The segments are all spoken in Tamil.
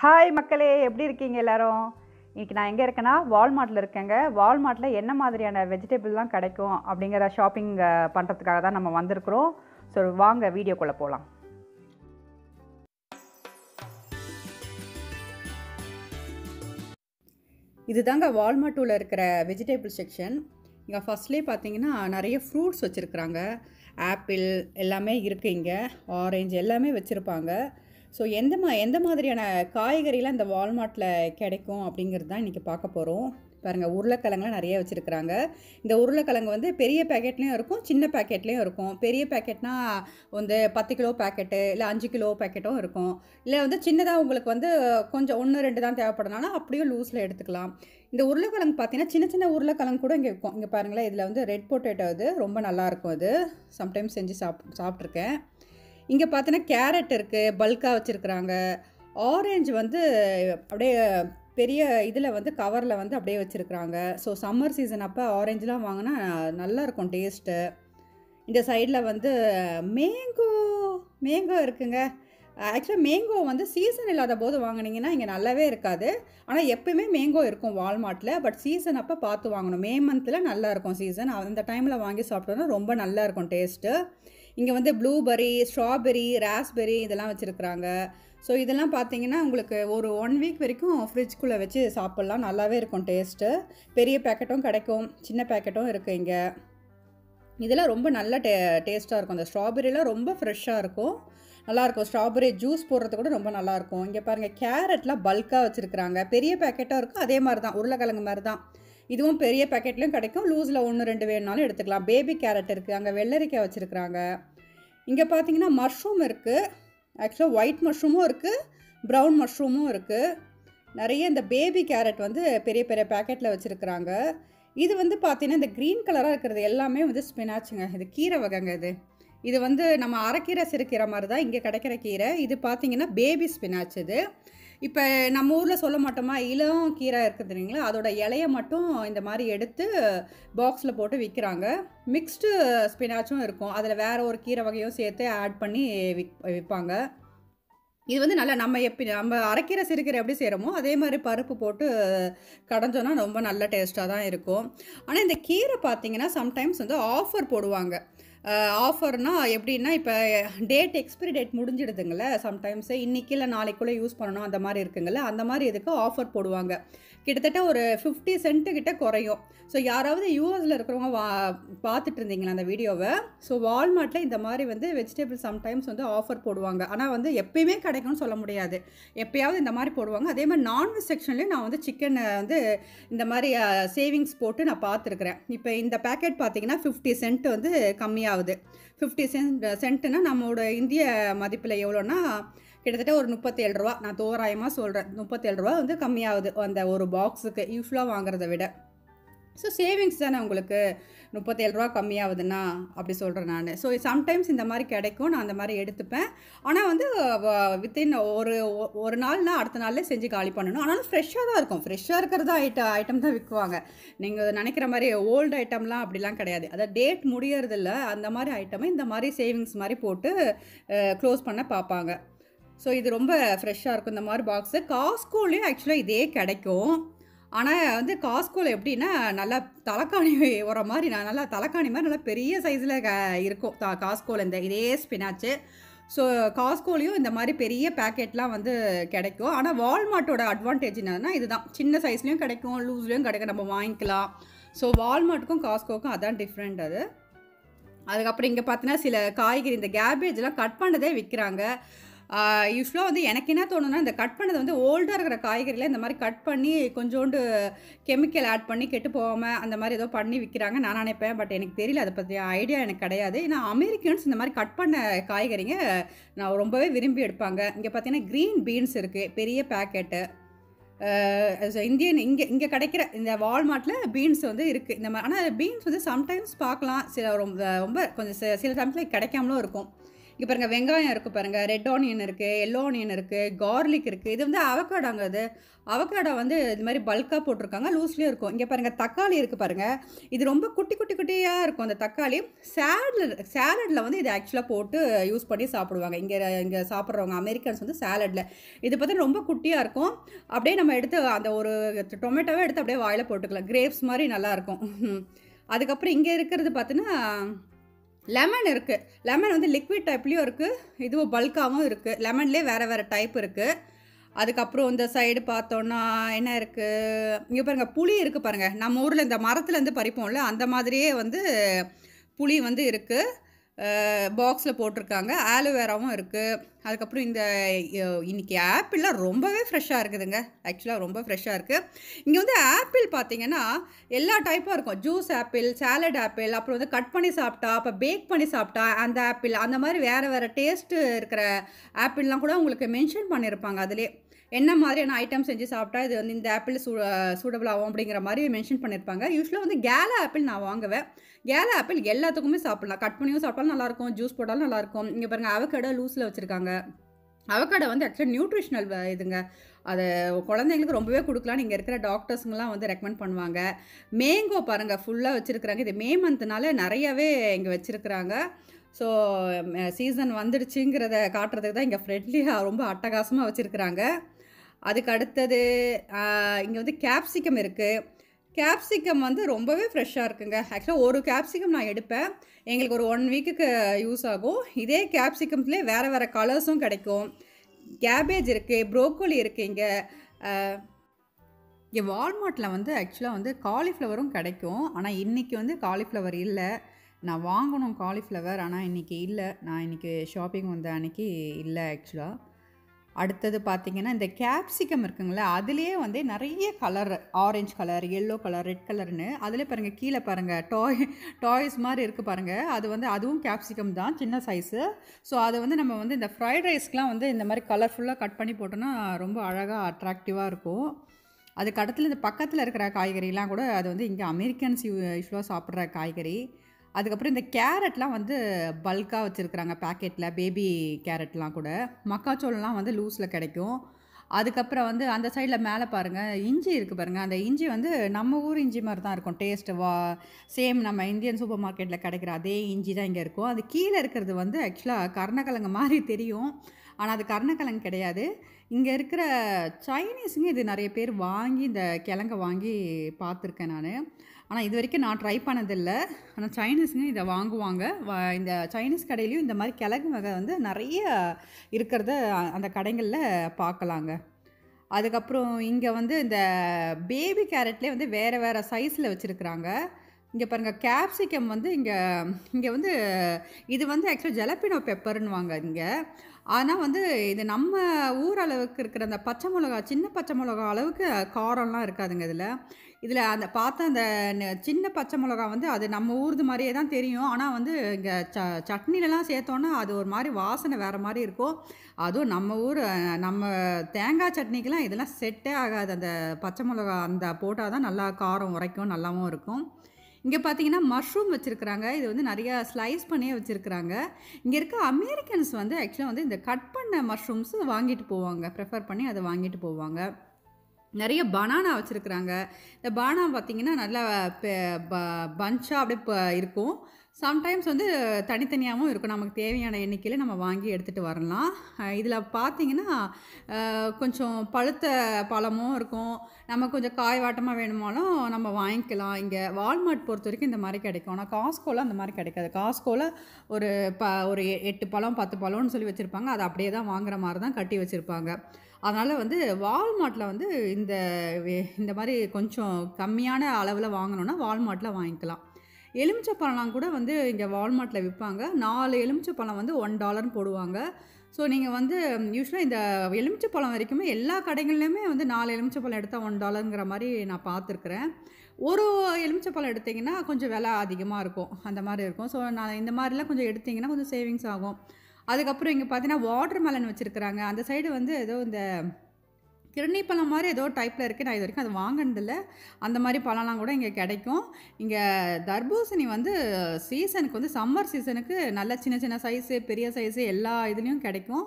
Hi Makale, எப்படி இருக்கீங்க எல்லாரும்? இன்னைக்கு நான் எங்க இருக்கேன்னா வால்மார்ட்ல இருக்கேங்க. வால்மார்ட்ல என்ன மாதிரியான வெஜிடபிள்லாம் கிடைக்கும் அப்படிங்கற ஷாப்பிங் பண்றதுக்காக தான் நம்ம வந்திருக்கோம். சோ வாங்க வீடியோக்குள்ள போலாம். இதுதாங்க வால்மார்ட்ல இருக்கிற வெஜிடபிள் செக்ஷன். இங்க ஃபர்ஸ்ட்லயே பாத்தீங்கன்னா நிறைய ஃப்ரூட்ஸ் வச்சிருக்காங்க. ஆப்பிள் எல்லாமே இருக்கு இங்க. ஆரஞ்சு எல்லாமே வச்சிருப்பாங்க. So, எந்த மாதிரியான காய்கறிலாம் இந்த வால்மார்ட்ல கிடைக்கும் அப்படிங்கிறது தான் இன்னைக்கு பார்க்க போறோம். பாருங்க உருளைக்கிழங்குலாம் நிறைய வச்சிருக்காங்க. இந்த உருளைக்கிழங்கு வந்து பெரிய பேக்கெட்லயும் இருக்கும், சின்ன பேக்கெட்லயும் இருக்கும். பெரிய பேக்கெட்னா வந்து 10 கிலோ பேக்கெட்டு இல்லை 5 கிலோ பேக்கெட்டும் இருக்கும். இல்லை வந்து சின்னதாக உங்களுக்கு வந்து கொஞ்சம் 1-2 தான் தேவைப்படுறதுனால அப்படியே லூஸில் எடுத்துக்கலாம். இந்த உருளைக்கிழங்கு பார்த்தீங்கன்னா சின்ன சின்ன உருளைக்கிழங்கு கூட இங்கே இருக்கும். இங்கே பாருங்களேன், இதில் வந்து ரெட் பொட்டேட்டோ இது ரொம்ப நல்லாயிருக்கும். இது சம்டைம்ஸ் செஞ்சு சாப்பிட்ருக்கேன். இங்கே பார்த்தீங்கன்னா கேரட் இருக்குது, பல்காக வச்சுருக்குறாங்க. ஆரஞ்சு வந்து அப்படியே பெரிய இதில் வந்து கவரில் வந்து அப்படியே வச்சுருக்குறாங்க. ஸோ சம்மர் சீசன் அப்போ ஆரஞ்சுலாம் வாங்கினா நல்லாயிருக்கும் டேஸ்ட்டு. இந்த சைடில் வந்து மேங்கோ இருக்குங்க. ஆக்சுவலாக மேங்கோ வந்து சீசன் இல்லாத போது வாங்கினீங்கன்னா இங்கே நல்லாவே இருக்காது. ஆனால் எப்போயுமே மேங்கோ இருக்கும் வால்மார்ட்டில். பட் சீசன் அப்போ பார்த்து வாங்கணும். மே மந்தில் நல்லாயிருக்கும் சீசன். அந்த டைமில் வாங்கி சாப்பிட்டோன்னா ரொம்ப நல்லாயிருக்கும் டேஸ்ட்டு. இங்கே வந்து ப்ளூபெர்ரி, ஸ்ட்ராபெர்ரி, ராஸ்பெர்ரி இதெல்லாம் வச்சுருக்குறாங்க. ஸோ இதெல்லாம் பார்த்தீங்கன்னா உங்களுக்கு ஒரு 1 வீக் வரைக்கும் ஃப்ரிட்ஜ்குள்ளே வச்சு சாப்பிட்லாம். நல்லாவே இருக்கும் டேஸ்ட்டு. பெரிய பேக்கெட்டும் கிடைக்கும், சின்ன பேக்கெட்டும் இருக்குது இங்கே. இதெல்லாம் ரொம்ப நல்ல டேஸ்ட்டாக இருக்கும். இந்த ஸ்ட்ராபெர்ரிலாம் ரொம்ப ஃப்ரெஷ்ஷாக இருக்கும், நல்லாயிருக்கும். ஸ்ட்ராபெர்ரி ஜூஸ் போடுறது கூட ரொம்ப நல்லாயிருக்கும். இங்கே பாருங்கள் கேரட்லாம் பல்காக வச்சுருக்குறாங்க. பெரிய பேக்கெட்டாக இருக்கும், அதே மாதிரி தான் உருளைக்கிழங்கு மாதிரி தான். இதுவும் பெரிய பேக்கெட்லையும் கிடைக்கும், லூஸில் 1-2 வேணுனாலும் எடுத்துக்கலாம். பேபி கேரட் இருக்குது, அங்கே வெள்ளரிக்காய் வச்சுருக்குறாங்க. இங்கே பார்த்தீங்கன்னா மஷ்ரூம் இருக்குது. ஆக்சுவலாக ஒயிட் மஷ்ரூமும் இருக்குது, ப்ரௌன் மஷ்ரூமும் இருக்குது. நிறைய இந்த பேபி கேரட் வந்து பெரிய பெரிய பேக்கெட்டில் வச்சுருக்குறாங்க. இது வந்து பார்த்தீங்கன்னா இந்த க்ரீன் கலராக இருக்கிறது எல்லாமே வந்து ஸ்பினாச்சுங்க. இது கீரை வகைங்க. இது வந்து நம்ம அரைக்கீரை சிறுக்கீரை மாதிரி தான் இங்கே கிடைக்கிற கீரை. இது பார்த்தீங்கன்னா பேபி ஸ்பினாச். இது இப்போ நம்ம ஊரில் சொல்ல மாட்டோமா, இளம் கீரை இருக்குது இல்லைங்களா, அதோட இலையை மட்டும் இந்த மாதிரி எடுத்து பாக்ஸில் போட்டு விற்கிறாங்க. மிக்ஸ்டு ஸ்பினாச்சும் இருக்கும், அதில் வேறு ஒரு கீரை வகையும் சேர்த்து ஆட் பண்ணி விற்பாங்க. இது வந்து நல்லா நம்ம அரைக்கீரை சிறுக்கீரை எப்படி செய்கிறோமோ அதே மாதிரி பருப்பு போட்டு கடைஞ்சோன்னா ரொம்ப நல்ல டேஸ்ட்டாக தான் இருக்கும். ஆனால் இந்த கீரை பார்த்திங்கன்னா சம்டைம்ஸ் வந்து ஆஃபர் போடுவாங்க. ஆஃபர்னால் எப்படின்னா, இப்போ எக்ஸ்பிரி டேட் முடிஞ்சிடுதுங்கள, சம்டைம்ஸ் இன்றைக்கி இல்லை நாளைக்குள்ளே யூஸ் பண்ணணும் அந்த மாதிரி இருக்குங்கள, அந்த மாதிரி இதுக்கு ஆஃபர் போடுவாங்க. கிட்டத்தட்ட ஒரு 50 சென்ட்டு கிட்டே குறையும். ஸோ யாராவது யூஎஸில் இருக்கிறவங்க பார்த்துட்டு இருந்தீங்களா அந்த வீடியோவை, ஸோ வால்மார்ட்டில் இந்த மாதிரி வந்து வெஜிடபிள் சம்டைம்ஸ் வந்து ஆஃபர் போடுவாங்க. ஆனால் வந்து எப்பயுமே கிடைக்கும்னு சொல்ல முடியாது, எப்போயாவது இந்த மாதிரி போடுவாங்க. அதே மாதிரி நான்வெஜ் செக்ஷன்லேயும் நான் வந்து சிக்கனை வந்து இந்த மாதிரி சேவிங்ஸ் போட்டு நான் பார்த்துருக்குறேன். இப்போ இந்த பேக்கெட் பார்த்தீங்கன்னா 50 சென்ட் வந்து கம்மியாக 50 சென்ட்னா நம்மளோட இந்திய மதிப்பில் எவ்வளோன்னா கிட்டத்தட்ட ஒரு 37 ரூபா. நான் தோராயமாக சொல்கிறேன், 37 ரூபா வந்து கம்மியாகுது அந்த ஒரு பாக்ஸுக்கு யூஸ்வலாக வாங்குறத விட. ஸோ சேவிங்ஸ் தானே உங்களுக்கு, 37 ரூபா கம்மியாகுதுன்னா அப்படி சொல்கிறேன் நான். ஸோ சம்டைம்ஸ் இந்த மாதிரி கிடைக்கும், நான் அந்த மாதிரி எடுத்துப்பேன். ஆனால் வந்து வித்தின் ஒரு நாள்னா அடுத்த நாளில் செஞ்சு காலி பண்ணணும். ஆனாலும் ஃப்ரெஷ்ஷாக தான் இருக்கும். ஃப்ரெஷ்ஷாக இருக்கிறது ஐட்டம் தான் விற்குவாங்க. நீங்கள் நினைக்கிற மாதிரி ஓல்டு ஐட்டம்லாம் அப்படிலாம் கிடையாது. அதாவது டேட் முடியறதில்ல அந்த மாதிரி ஐட்டமே இந்த மாதிரி சேவிங்ஸ் மாதிரி போட்டு க்ளோஸ் பண்ண பார்ப்பாங்க. ஸோ இது ரொம்ப ஃப்ரெஷ்ஷாக இருக்கும் இந்த மாதிரி பாக்ஸு. காஸ்கோலையும் ஆக்சுவலாக இதே கிடைக்கும். ஆனால் வந்து காஸ்கோவில் எப்படின்னா நல்லா தலைக்காணி வர மாதிரி, நான் நல்லா தலைக்காணி மாதிரி நல்லா பெரிய சைஸில் இருக்கும் காஸ்கோவில் இந்த இதே ஸ்பினாச்சு. ஸோ காஸ்கோலையும் இந்த மாதிரி பெரிய பேக்கெட்லாம் வந்து கிடைக்கும். ஆனால் வால்மார்ட்டோட அட்வான்டேஜ் என்னன்னா இதுதான், சின்ன சைஸ்லேயும் கிடைக்கும், லூஸ்லேயும் கிடைக்கும், நம்ம வாங்கிக்கலாம். ஸோ வால்மார்ட்டுக்கும் காஸ்கோவுக்கும் அதான் டிஃப்ரெண்ட் அது. அதுக்கப்புறம் இங்கே பார்த்தீங்கன்னா சில காய்கறி இந்த கேபேஜெலாம் கட் பண்ணதே விற்கிறாங்க. யூஸ்வலாக வந்து எனக்கு என்ன தோணுன்னா, இந்த கட் பண்ணது வந்து ஓல்டாக இருக்கிற காய்கறியில் இந்த மாதிரி கட் பண்ணி கொஞ்சோண்டு கெமிக்கல் ஆட் பண்ணி கெட்டு போகாமல் அந்த மாதிரி ஏதோ பண்ணி விற்கிறாங்க நான் நினைப்பேன். பட் எனக்கு தெரியல, அதை பற்றி ஐடியா எனக்கு கிடையாது. ஏன்னா அமெரிக்கன்ஸ் இந்த மாதிரி கட் பண்ண காய்கறிங்க நான் ரொம்பவே விரும்பி எடுப்பாங்க. இங்கே பார்த்தீங்கன்னா க்ரீன் பீன்ஸ் இருக்குது, பெரிய பேக்கெட்டு. இந்தியன் இங்கே கிடைக்கிற இந்த வால்மார்ட்டில் பீன்ஸ் வந்து இருக்குது இந்த மாதிரி. ஆனால் பீன்ஸ் வந்து சம்டைம்ஸ் பார்க்கலாம், சில ரொம்ப கொஞ்சம் சில டைம்ஸில் கிடைக்காமலும் இருக்கும். இங்க பாருங்க வெங்காயம் இருக்கு பாருங்க, ரெட் ஆனியன் இருக்கு, எல்லோ ஆனியன் இருக்கு, garlic இருக்கு. இது வந்து அவகாடோங்க, அது அவகாடோ வந்து இது மாதிரி பல்கா போட்டுருக்காங்க, லூஸ்லயே இருக்கும். இங்க பாருங்க தக்காளி இருக்கு பாருங்க, இது ரொம்ப குட்டி குட்டி குட்டியா இருக்கும். அந்த தக்காளி சாலட்ல வந்து இது ஆக்சுவலா போட்டு யூஸ் பண்ணி சாப்பிடுவாங்க. இங்க சாப்பிடுறவங்க அமெரிக்கன்ஸ் வந்து சாலட்ல இது பார்த்தா ரொம்ப குட்டியா இருக்கும். அப்படியே நம்ம எடுத்து அந்த ஒரு டொமேட்டோவை எடுத்து அப்படியே வாயில போட்டுக்கலாம், கிரேப்ஸ் மாதிரி நல்லா இருக்கும். அதுக்கப்புறம் இங்கே இருக்கிறது பார்த்தீங்கன்னா லெமன் இருக்குது. லெமன் வந்து லிக்விட் டைப்லேயும் இருக்குது, இதுவும் பல்காகவும் இருக்குது. லெமன்லேயே வேறு வேறு டைப் இருக்குது. அதுக்கப்புறம் இந்த சைடு பார்த்தோன்னா என்ன இருக்குது, இங்கே பாருங்கள் புளி இருக்குது பாருங்கள். நம்ம ஊரில் இந்த மரத்துலேருந்து பறிப்போம்ல, அந்த மாதிரியே வந்து புளி வந்து இருக்குது, பாக்ஸில் போட்டிருக்காங்க. ஆலோவேராவும் இருக்குது. அதுக்கப்புறம் இந்த இன்றைக்கி ஆப்பிள்லாம் ரொம்பவே ஃப்ரெஷ்ஷாக இருக்குதுங்க, ஆக்சுவலாக ரொம்ப ஃப்ரெஷ்ஷாக இருக்குது. இங்கே வந்து ஆப்பிள் பார்த்திங்கன்னா எல்லா டைப்பாக இருக்கும். ஜூஸ் ஆப்பிள், சாலட் ஆப்பிள், அப்புறம் வந்து கட் பண்ணி சாப்பிட்டா, அப்போ பேக் பண்ணி சாப்பிட்டா அந்த ஆப்பிள், அந்த மாதிரி வேறு வேறு டேஸ்ட்டு இருக்கிற ஆப்பிள்லாம் கூட உங்களுக்கு மென்ஷன் பண்ணியிருப்பாங்க. அதிலே என்ன மாதிரியான ஐட்டம் செஞ்சு சாப்பிட்டா இது வந்து இந்த ஆப்பிள் சூடபிள் ஆகும் அப்படிங்கிற மாதிரி மென்ஷன் பண்ணியிருப்பாங்க. யூஸ்வலாக வந்து கேலா ஆப்பிள் நான் வாங்குவேன். கேலா ஆப்பிள் எல்லாத்துக்குமே சாப்பிட்லாம், கட் பண்ணியும் சாப்பிட்டாலும் நல்லாயிருக்கும், ஜூஸ் போட்டாலும் நல்லாயிருக்கும். இங்கே பாருங்கள் அவகேடோ லூஸில் வச்சுருக்காங்க. அவகேடோ வந்து ஆக்சுவலாக நியூட்ரிஷ்னல் இதுங்க, அதை குழந்தைங்களுக்கு ரொம்பவே கொடுக்கலான்னு இங்கே இருக்கிற டாக்டர்ஸுங்கெலாம் வந்து ரெக்கமெண்ட் பண்ணுவாங்க. மேங்கோ பாருங்கள் ஃபுல்லாக வச்சுருக்குறாங்க, இது மே மந்த்னால நிறையவே இங்கே வச்சுருக்குறாங்க. ஸோ சீசன் வந்துடுச்சுங்கிறத காட்டுறதுக்கு தான் இங்கே ஃப்ரெண்ட்லியாக ரொம்ப அட்டகாசமாக வச்சுருக்குறாங்க. அதுக்கு அடுத்தது இங்கே வந்து கேப்சிகம் இருக்குது. கேப்சிகம் வந்து ரொம்பவே ஃப்ரெஷ்ஷாக இருக்குங்க. ஆக்சுவலாக ஒரு கேப்சிகம் நான் எடுப்பேன், எங்களுக்கு ஒரு 1 வீக்குக்கு யூஸ் ஆகும். இதே கேப்சிகம்ஸ்லேயே வேறு வேறு கலர்ஸும் கிடைக்கும். கேபேஜ் இருக்குது, ப்ரோக்கோலி இருக்குது. இங்கே வால்மார்ட்டில் வந்து ஆக்சுவலாக வந்து காலிஃப்ளவரும் கிடைக்கும். ஆனால் இன்றைக்கி வந்து காலிஃப்ளவர் இல்லை. நான் வாங்கணும் காலிஃப்ளவர், ஆனால் இன்றைக்கி இல்லை. நான் இன்றைக்கி ஷாப்பிங் வந்த அன்றைக்கி இல்லை ஆக்சுவலாக. அடுத்தது பார்த்திங்கன்னா இந்த கேப்சிகம் இருக்குங்களே, அதுலேயே வந்து நிறைய colour, orange colour, yellow colour, red கலர்னு. அதில் பாருங்கள் கீழே பாருங்கள் டாய்ஸ் மாதிரி இருக்குது பாருங்கள். அது வந்து அதுவும் கேப்சிகம் தான், சின்ன சைஸு. ஸோ அது வந்து நம்ம வந்து இந்த ஃப்ரைட் ரைஸ்க்கெலாம் வந்து இந்த மாதிரி கலர்ஃபுல்லாக கட் பண்ணி போட்டோன்னா ரொம்ப அழகாக அட்ராக்டிவாக இருக்கும். அதுக்கு அடுத்துல இந்த பக்கத்தில் இருக்கிற காய்கறிலாம் கூட அது வந்து இங்கே அமெரிக்கன்ஸ் யூஸ்வலாக சாப்பிட்ற காய்கறி. அதுக்கப்புறம் இந்த கேரட்லாம் வந்து பல்காக வச்சுருக்குறாங்க பேக்கெட்டில், பேபி கேரட்லாம் கூட. மக்காச்சோளெலாம் வந்து லூஸில் கிடைக்கும். அதுக்கப்புறம் வந்து அந்த சைடில் மேலே பாருங்கள் இஞ்சி இருக்குது பாருங்கள். அந்த இஞ்சி வந்து நம்ம ஊர் இஞ்சி மாதிரி தான் இருக்கும் டேஸ்ட்டு. சேம் நம்ம இந்தியன் சூப்பர் மார்க்கெட்டில் கிடைக்கிற அதே இஞ்சி தான் இங்கே இருக்கும். அது கீழே இருக்கிறது வந்து ஆக்சுவலாக கருணக்கிழங்கு மாதிரி தெரியும், ஆனால் அது கருணக்கிழங்கு கிடையாது. இங்கே இருக்கிற சைனீஸுங்க இது நிறைய பேர் வாங்கி இந்த கிழங்கை வாங்கி பார்த்துருக்கேன் நான். ஆனால் இது வரைக்கும் நான் ட்ரை பண்ணதில்லை. ஆனால் சைனீஸுங்க இதை வாங்குவாங்க. இந்த சைனீஸ் கடையிலையும் இந்த மாதிரி கிழங்கு வகை வந்து நிறைய இருக்கிறத அந்த கடைகளில் பார்க்கலாங்க. அதுக்கப்புறம் இங்கே வந்து இந்த பேபி கேரட்லேயே வந்து வேறு வேறு சைஸில் வச்சுருக்குறாங்க. இங்கே பாருங்கள் கேப்சிகம் வந்து இங்கே வந்து இது வந்து ஆக்சுவலாக ஜலப்பினோ பெப்பருன்னுவாங்க இங்கே. ஆனால் வந்து இது நம்ம ஊர் அளவுக்கு இருக்கிற அந்த பச்சை மிளகா, சின்ன பச்சை மிளகா அளவுக்கு காரம்லாம் இருக்காதுங்க இதில் அந்த பார்த்தா அந்த சின்ன பச்சை மிளகா வந்து அது நம்ம ஊர்து மாதிரியே தான் தெரியும். ஆனால் வந்து இங்கே சட்னிலலாம் சேர்த்தோன்னா அது ஒரு மாதிரி வாசனை வேறு மாதிரி இருக்கும். அதுவும் நம்ம ஊர் நம்ம தேங்காய் சட்னிக்கெலாம் இதெல்லாம் செட்டே ஆகாது. அந்த பச்சை மிளகா அந்த போட்டால் தான் நல்லா காரம் உரைக்கும், நல்லாவும் இருக்கும். இங்கே பார்த்தீங்கன்னா மஷ்ரூம் வச்சுருக்குறாங்க. இது வந்து நிறையா ஸ்லைஸ் பண்ணியே வச்சுருக்குறாங்க. இங்கே இருக்க அமெரிக்கன்ஸ் வந்து ஆக்சுவலாக வந்து இந்த கட் பண்ண மஷ்ரூம்ஸு வாங்கிட்டு போவாங்க, ப்ரிஃபர் பண்ணி அதை வாங்கிட்டு போவாங்க. நிறைய பனானா வச்சுருக்குறாங்க. இந்த பனானா பார்த்திங்கன்னா நல்லா பஞ்சாக அப்படியே இருக்கும். சம்டைம்ஸ் வந்து தனித்தனியாகவும் இருக்கும். நமக்கு தேவையான எண்ணிக்கையில் நம்ம வாங்கி எடுத்துகிட்டு வரலாம். இதில் பார்த்திங்கன்னா கொஞ்சம் பழுத்த பழமும் இருக்கும். நம்ம கொஞ்சம் காய்வாட்டமாக வேணுமாலும் நம்ம வாங்கிக்கலாம். இங்கே வால்மார்ட் பொறுத்த வரைக்கும் இந்த மாதிரி கிடைக்கும். ஆனால் காஸ்கோவில் அந்த மாதிரி கிடைக்காது. காஸ்கோவில் ஒரு 8 பழம் 10 பழம்னு சொல்லி வச்சுருப்பாங்க. அது அப்படியே தான் வாங்குகிற மாதிரி தான் கட்டி வச்சுருப்பாங்க. அதனால் வந்து வால்மார்ட்டில் வந்து இந்த மாதிரி கொஞ்சம் கம்மியான அளவில் வாங்கணுன்னா வால்மார்ட்டில் வாங்கிக்கலாம். எலுமிச்சை பழம்லாம் கூட வந்து இங்கே வால்மார்ட்டில் விற்பாங்க. 4 எலுமிச்சை பழம் வந்து $1 போடுவாங்க. ஸோ நீங்கள் வந்து யூஸ்வலாக இந்த எலுமிச்சை பழம் வரைக்குமே எல்லா கடைகள்லையுமே வந்து 4 எலுமிச்சை பழம் எடுத்தால் $1ங்கிற மாதிரி நான் பார்த்துருக்குறேன். ஒரு எலுமிச்சைப்பழம் எடுத்திங்கன்னா கொஞ்சம் விலை அதிகமாக இருக்கும், அந்த மாதிரி இருக்கும். ஸோ நான் இந்த மாதிரிலாம் கொஞ்சம் எடுத்திங்கன்னா கொஞ்சம் சேவிங்ஸ் ஆகும். அதுக்கப்புறம் இங்கே பார்த்தீங்கன்னா வாட்டர் மெலன் வச்சுருக்குறாங்க. அந்த சைடு வந்து ஏதோ இந்த திருநீ பழம் மாதிரி ஏதோ டைப்பில் இருக்குது. நான் இது வரைக்கும் அது வாங்கினதில்லை. அந்த மாதிரி பழம்லாம் கூட இங்கே கிடைக்கும். இங்கே தர்பூசணி வந்து சீசனுக்கு வந்து சம்மர் சீசனுக்கு நல்ல சின்ன சின்ன சைஸு பெரிய சைஸு எல்லா இதுலேயும் கிடைக்கும்.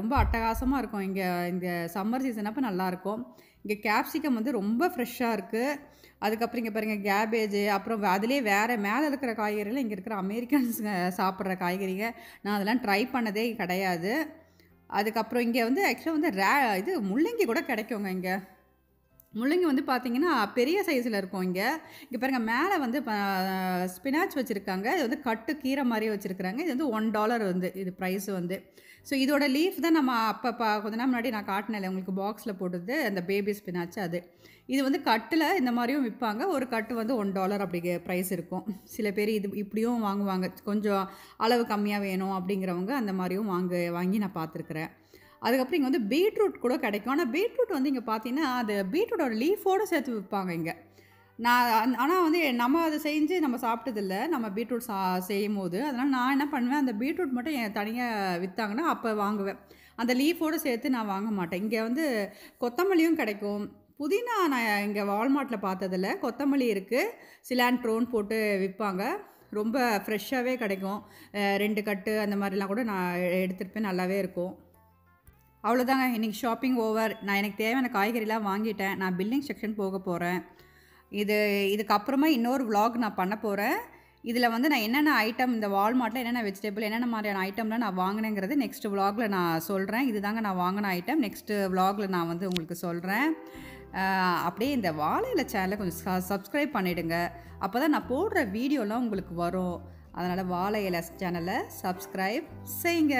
ரொம்ப அட்டகாசமாக இருக்கும். இங்கே இந்த சம்மர் சீசன் அப்போ நல்லாயிருக்கும். இங்கே கேப்சிகம் வந்து ரொம்ப ஃப்ரெஷ்ஷாக இருக்குது. அதுக்கப்புறம் இங்கே பாருங்கள் கேபேஜு, அப்புறம் அதிலேயே வேறு மேலே இருக்கிற காய்கறிகள் இங்கே இருக்கிற அமெரிக்கன்ஸ் சாப்பிட்ற காய்கறிங்க. நான் அதெல்லாம் ட்ரை பண்ணதே கிடையாது. அதுக்கப்புறம் இங்கே வந்து ஆக்சுவலாக வந்து இது முள்ளங்கி கூட கிடைக்குங்க. இங்கே முள்ளங்கி வந்து பார்த்திங்கன்னா பெரிய சைஸில் இருக்கும். இங்கே பாருங்கள் மேலே வந்து ஸ்பினாச் வச்சுருக்காங்க. இது வந்து கட்டு கீரை மாதிரி வச்சுருக்குறாங்க. இது வந்து $1 வந்து இது ப்ரைஸ் வந்து. ஸோ இதோட லீஃப் தான் நம்ம அப்போ கொஞ்ச நாள் முன்னாடி நான் காட்டினேன் உங்களுக்கு பாக்ஸில் போட்டுது அந்த பேபி ஸ்பினாச். அது இது வந்து கட்டில் இந்த மாதிரியும் விற்பாங்க. ஒரு கட்டு வந்து $1 அப்படி ப்ரைஸ் இருக்கும். சில பேர் இது இப்படியும் வாங்குவாங்க. கொஞ்சம் அளவு கம்மியாக வேணும் அப்படிங்கிறவங்க அந்த மாதிரியும் வாங்கி நான் பார்த்துருக்குறேன். அதுக்கப்புறம் இங்கே வந்து பீட்ரூட் கூட கிடைக்கும். ஆனால் பீட்ரூட் வந்து இங்கே பார்த்தீங்கன்னா அது பீட்ரூட்டோட லீஃபோடு சேர்த்து விற்பாங்க இங்கே. நான் ஆனால் வந்து நம்ம அதை செஞ்சு நம்ம சாப்பிட்டதில்லை. நம்ம பீட்ரூட் செய்யும் போது அதனால் நான் என்ன பண்ணுவேன், அந்த பீட்ரூட் மட்டும் என் தனியாக விற்றாங்கன்னா அப்போ வாங்குவேன். அந்த லீஃபோடு சேர்த்து நான் வாங்க மாட்டேன். இங்கே வந்து கொத்தமல்லியும் கிடைக்கும். புதினா நான் இங்கே வால்மார்ட்டில் பார்த்ததில்ல. கொத்தமல்லி இருக்குது. சிலான்ட்ரோன் போட்டு விற்பாங்க. ரொம்ப ஃப்ரெஷ்ஷாகவே கிடைக்கும். 2 கட்டு அந்த மாதிரிலாம் கூட நான் எடுத்துருப்பேன். நல்லாவே இருக்கும். அவ்வளோதாங்க இன்றைக்கி ஷாப்பிங் ஓவர். நான் எனக்கு தேவையான காய்கறிலாம் வாங்கிட்டேன். நான் பில்லிங் செக்ஷன் போக போகிறேன். இதுக்கப்புறமா இன்னொரு விலாக் நான் பண்ண போகிறேன். இதில் வந்து நான் என்னென்ன ஐட்டம் இந்த வால்மார்ட்டில் என்னென்ன வெஜிடபிள் என்னென்ன மாதிரியான ஐட்டம்லாம் நான் வாங்கினேங்கிறது நெக்ஸ்ட்டு விலாகில் நான் சொல்கிறேன். இது தாங்க நான் வாங்கின ஐட்டம். நெக்ஸ்ட்டு விலாகில் நான் வந்து உங்களுக்கு சொல்கிறேன். அப்படியே இந்த வாழையில சேனலை கொஞ்சம் சப்ஸ்கிரைப் பண்ணிவிடுங்க. அப்போ தான் நான் போடுற வீடியோலாம் உங்களுக்கு வரும். அதனால் வாழையில சேனலை சப்ஸ்கிரைப் செய்யுங்க.